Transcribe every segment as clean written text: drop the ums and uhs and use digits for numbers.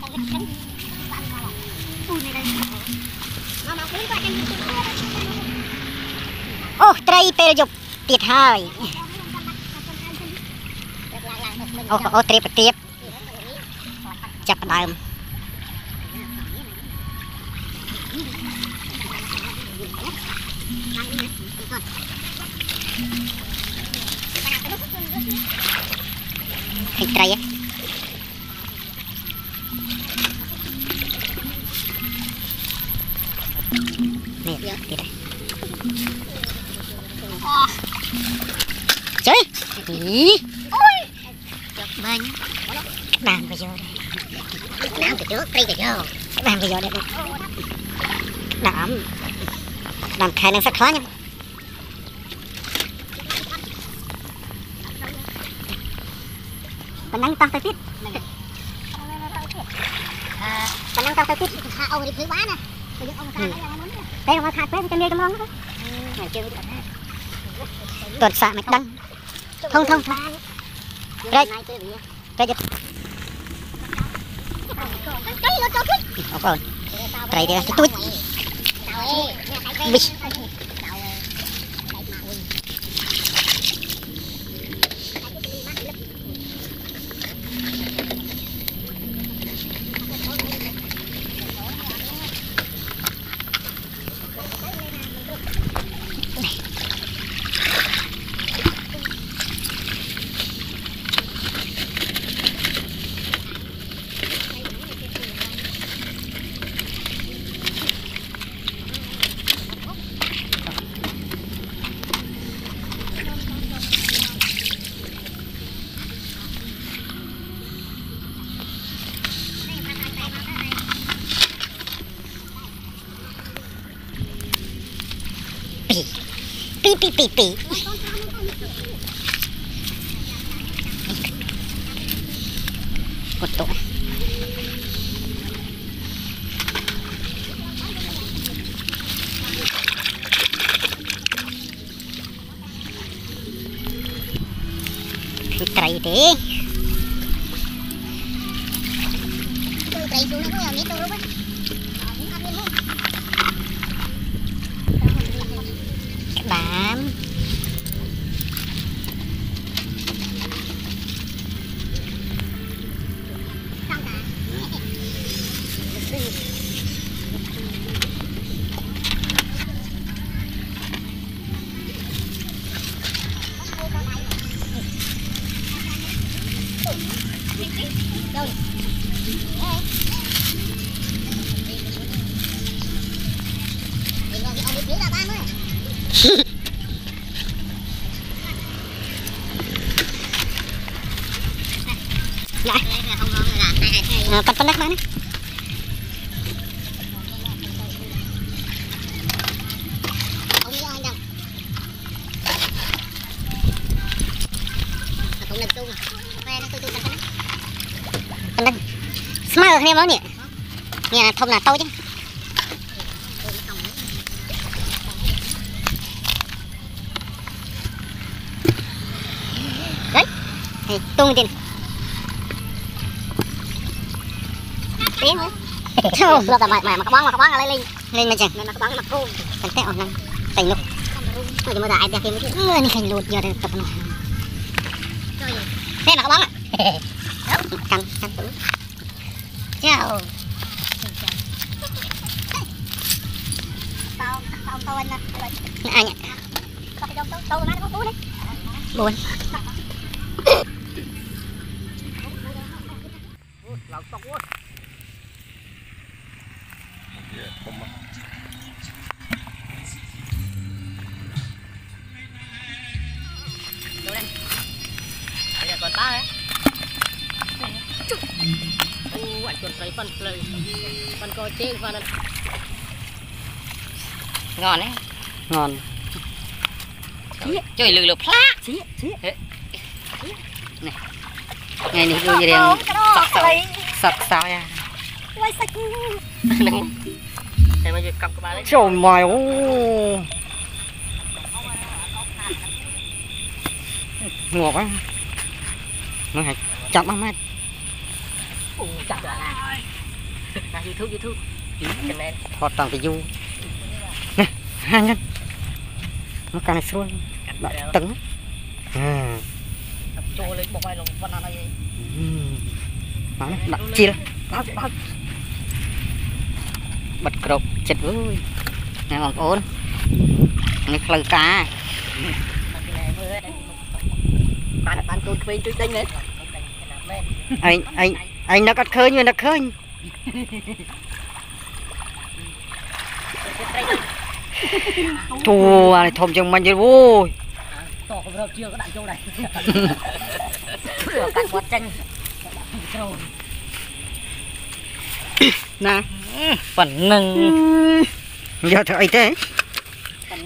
โอ้ไตรเปรยบติดห้อยโอ้โอ้เตรียบเตรียบจับดามไตรนี่ติดเจ้ยมันน้ำไปเยอะเลยน้ำไปเยอะตีไปเยอะน้ำไปเยอะเลยน้ำแค่นั้นสักครั้งยังมันนั่งตักตะพิษมันนั่งตักตะพิษเอาดิถือว้านะไปยึดเอามาขาดไปยังไงมันไปเอามาขาดไปจะเรียกจะมองตรวจสอบไม่ดังthông đây đây giật ok đây đây tôi bịปีกดตัวไตรดิไตรดูนะพวกนี้ตัวรู้ปะตัดปนักมาเนี่ยสมาร์ทเนี่ยมั้งเนี่ยเนี่ยทำหน้าโต้จังเฮ้ยตุ้งดินเต้นเลยโอ้เราแต่มาขบ้างอะไรเลยเลยมาจังมาขบ้างมาโค้งกันเตะออกนั่งใส่นกเราจะมาด่าไอ้เด็กนี่ใครหลุดเยอะเลยตบหน่อยเต้นมาขบ้างอ่ะกันตุ้งเจ้าเตาอันนั้นอะไรอันนี้ไปดมเตามาแล้วก็ตู้เลยบุญเราตกวุ้นดูเลยเดี๋ยวก่อนป้าเลยจุ๊บอู้อันจนใส่ฟันเลยฟันก็เจ๊งฟันนั่นงอนเลยงอนช่วยลือพลาชี้เฮ้ยนี่ไงนี่ดูยังเรียงสักสาวอ่ะไว้สักนึงโจมมาโอ้หงอกอ่ะมันหายจับมา จับอะไรนะยูทูบถอดตามไปยูนะฮะงั้นมันการส่วนแบบตึงโจเลยบอกไปลงวันอะไรมาเนี่ยแบบจีนบัดกรอบจัดวุ้ยนายบอกโอนนี่คลังกาบ้านตัวเองตัวเองเลยไอ้นักเคยอยู่นักเคยตัวอะไรทมจังมันจะโว้ยต่อกับเราเชื่อก็ได้โจ้ได้เรื่องการวัดจังนะปั่นหนึ่งเดี๋ยวเธอไอ้เต้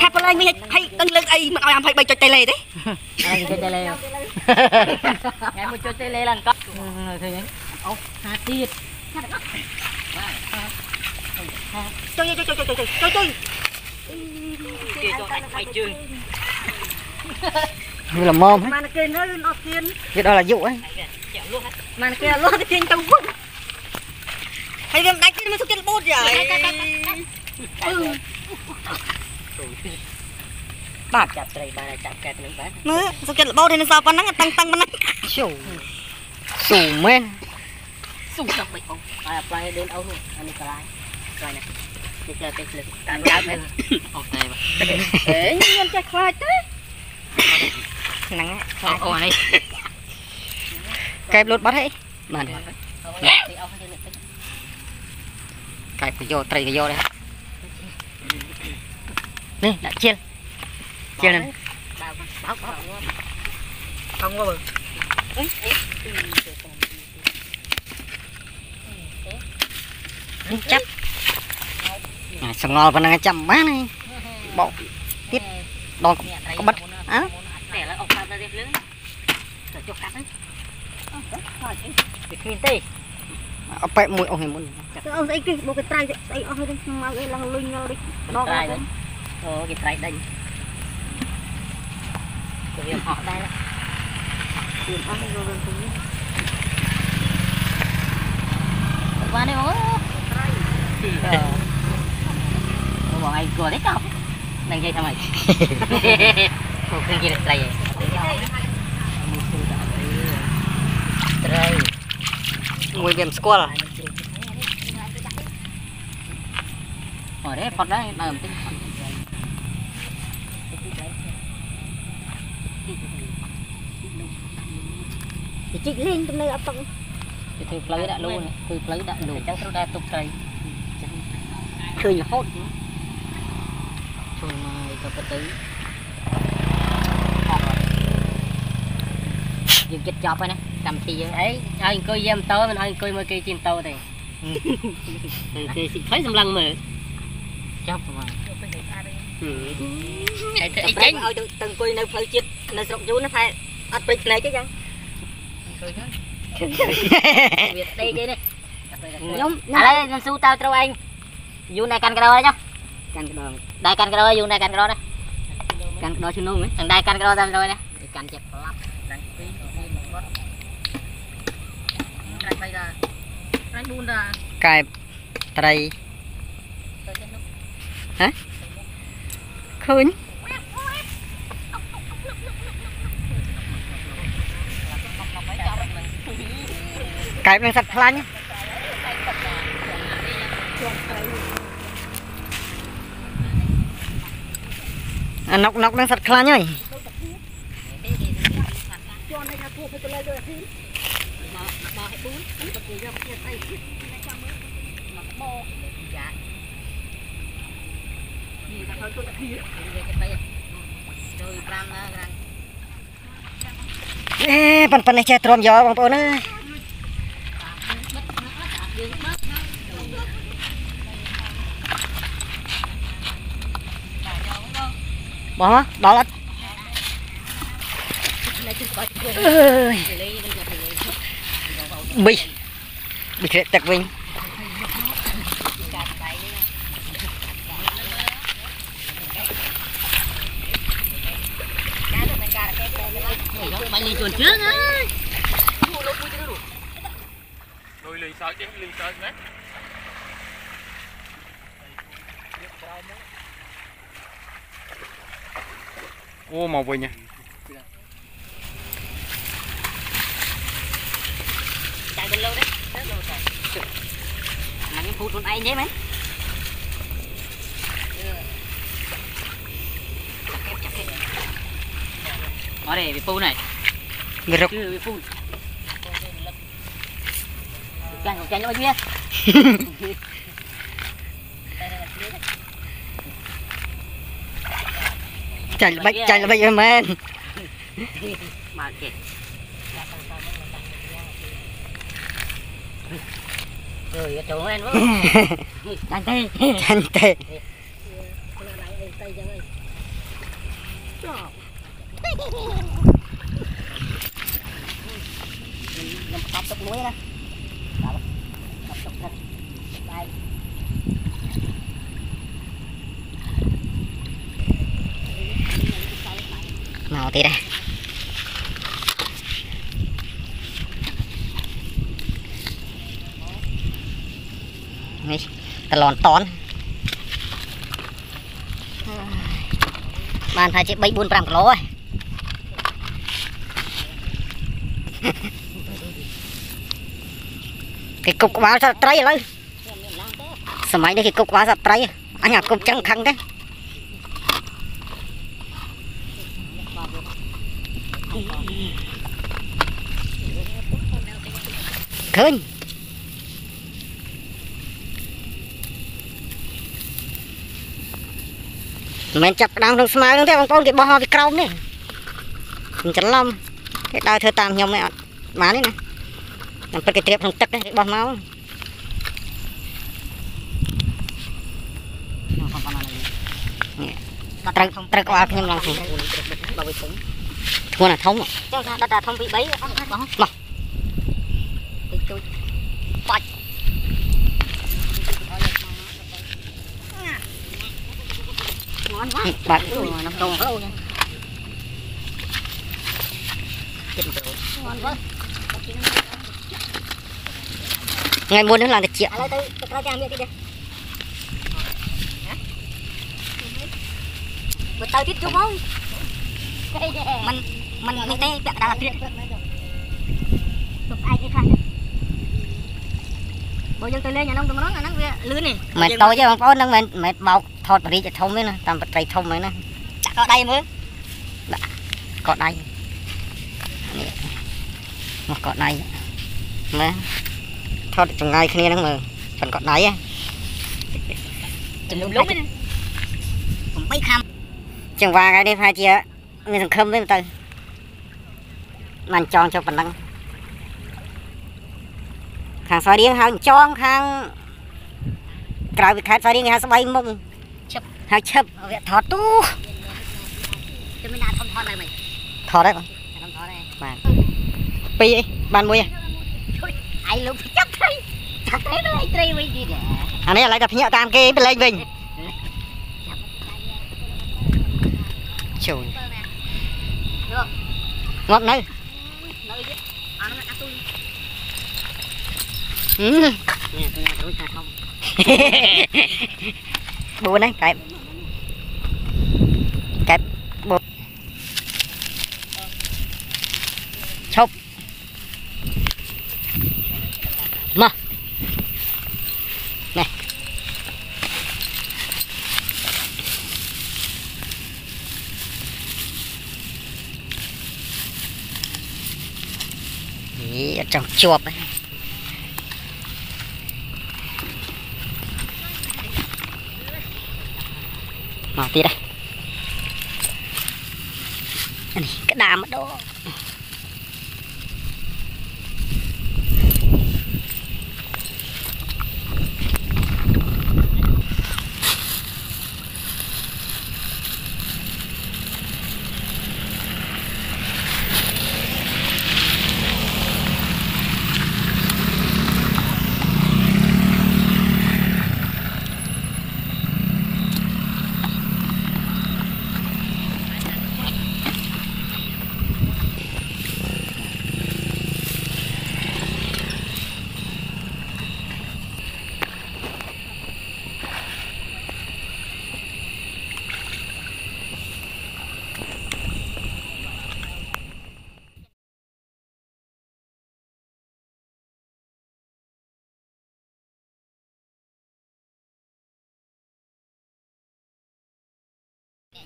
ถ้าเป็นไรไม่ให้ตั้งเรื่องไอ้มันเอาอันไผ่ไปจดใจเลยดิจดใจเลยไงมันจดใจเลยล่ะก็เธอยังเอาหาตีดจอยnhư là mồm mà kia nó nó kiên cái đó là dụ ấy mà kia luôn cái kiên trong quần hay đem đánh nó xuống chân bút vậy bạt chặt trời bà này chặt kẹt mình bát nữa xuống chân bút thì nó sao con nó tăng con nó sủ men sủ sọc bịch không à phải đến ấu luôn anh đi cái nàyนี่จะเป็นการย้ายไหมออกใจป่ะเฮ้ยยังจะคลายเต้หนังออกอะไรไก่รถบัสให้มาเดี๋ยวไก่กิโยไตรกิโยเลยนี่ละเชี่ยนั่นต้องว่าบึ้งจับสงอพนังจำบ้านนี่บอกติดดอกก็บัดอ่ะแต่ละออกมาจะเรียบเลยจะจบกันนะติดมีตีเอาไปมวยเอาให้มันเอาไอ้กิบอกกิไตรไอ้เอาให้ได้มาไอ้ลังลุยเงาดิดอกอะไรโอ้กิไตรได้ตัวเดียวออกได้ละเดี๋ยวเอาให้โดนตรงนี้ว่าเนี่ยโอ้บอกไอ้กลัวได้กับนั่งใจทำไมถูกเครื่องกินอะไรมวยเบียมสกอลโอ้ยพอได้เติมติ๊กจิกเล่นตรงนี้อ่ะต้องคือเพลย์ดักลูนคือเพลย์ดักลูนจังตัวได้ตกใจคือโคตรช่วยมาอีกประตูยืนจิตจอบไปนะทำทีเยอะไอ้ไอ้กูเยี่ยมโตมันไอ้กูมาเกี่ยจิมโตเลยคือสิท้ายสำลังมือจับมาไอ้เธอไอ้เจ๊งตั้งกูในเพลจิตในสกุลนั่นไทยอัดไปไหนก็ยังviệc đây cái này nhóm này nó su tao trâu anh dù này canh cái đó nhá đại canh cái đó dù này canh cái đó đấy canh đó xin luôn thằng đại canh cái đó tao rồi đấy canh chặt lắm cài tay hả khơi cái mình sạch lanh nhé nóc đang sạch lanh nhỉ ê phần này che tròn gió bằng bốn ơi bỏ đó là bị chết tật mình mày đi chuồn trước á ลืมเซิร์ชไหมโอ้มาบ่อยเนี่ยchạy bên lâu đấy rất lâu rồi mà những phụ tụi anh đấy mấy ở đây bị phụ này người rục bị phụ chàng nó kia chàng bây giờ men mà kệ rồi chỗ anh quá chàng tê mình cắt tóc núi đó màu tí đây này ta lòn tón bàn phải chỉ 3-4-5 kg rồi cái cục quá sao trái lên sao máy đấy cái cục quá sao trái anh học cục trắng khăn đấy khơi mình chặt đang trong smile luôn thế bằng con cái bò cái còng này mình chặt lông cái đai thưa tam nhom này má đấy nèมันเป็นกระเจี๊ยบทางตึกนะบ้าเมาตรึกว่าขึ้นลองสิทั่วน่ะท้องอ่ะตาตาท้องปีใบมาปัดปัดน้ำตรงngày mua nữa là được triệu. Bữa tao tiếp chung không? Mình tay bẹt đã là chuyện. Chụp ai cái khác. Bộ dân tôi lên nhà nông tôi nói là nắng lươn này. Mệt tôi chứ không có nắng mệt bọc thọt đi chạy thông đấy nè, tầm chạy thông đấy nè. Đã có đây mới. Đã có đây. Mà có đây. Màทอดจังไงแค่นี้นั่งมือฝันกอดไหนอ่ะจังลุกผมไม่ทำจังวางไงได้พายเจียมีสังคมไม่มาเติมมันจองเจ้าปันนั่งทางซอยเดียวหางจองทางกลายเป็นแคสซอยเดียวหางสบายมุ่งหางเชิบทอดตู้จะไม่นานทำทอดอะไรไหมทอดได้ป่ะทำทอดได้บ้านปีบ้านมวยไอ้ลูกจับไทยจับไทยด้วยไทยไม่ดีเด้ออันนี้อะไรจะพิจารณาเกย์เป็นไรวิงชูนงบนึงบูนั่งแกะบูชกมาเนี่ยจังจวบเลยมาตีได้อันนี้กระดามมาโด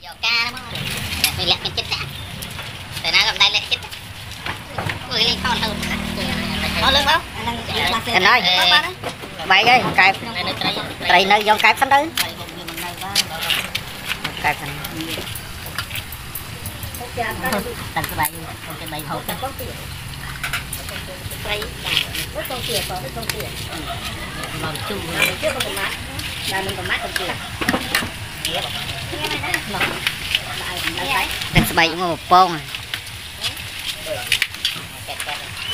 Yoga đó mình lẹ mình chết đấy, tại nó gặp đây lẹ chết đấy, người lên con đâu, nó lớn không? Anh ơi, vậy cái cài, cài nơi dòng cài phân đấy, cài phân. Đặt cái bài, cái bài hộp đặt. Cài, rất con tiền, có rất con tiền. Màu chung, trước con mát, là mình còn mát còn tiền. เป็นสบายงูป้อง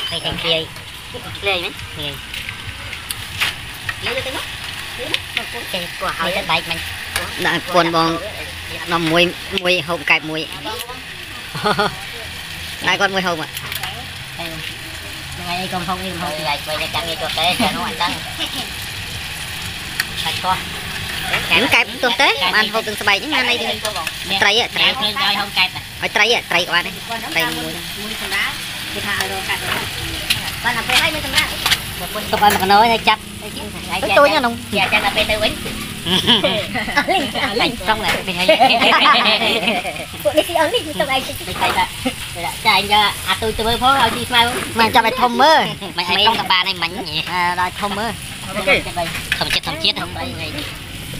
ใครกันเกลียเกลียไหมเกลียเยอะเลยมั้ยเกลียกว่าเขาจะใบมันน่ะควรบองน้ำมวยหงไก่มวยนายก้อนมวยหงอ่ะยังไงก้อนหงนี่หงใหญ่ไปในจังในตัวเต้จะนวดตั้งตัดก้อนnhững cái tuần tết anh hộp từng bảy những ngày này đi trai ạ trai hỏi trai ạ trai qua đây trai muối tập anh còn nói chặt tôi nha nông giờ chắc là bên tây quýnh xong lại bên này cho anh cho à tôi mới phó đi mai mà cho mày thông mới mày không gặp bà này mạnh nhỉ rồi thông mới không chết không chết không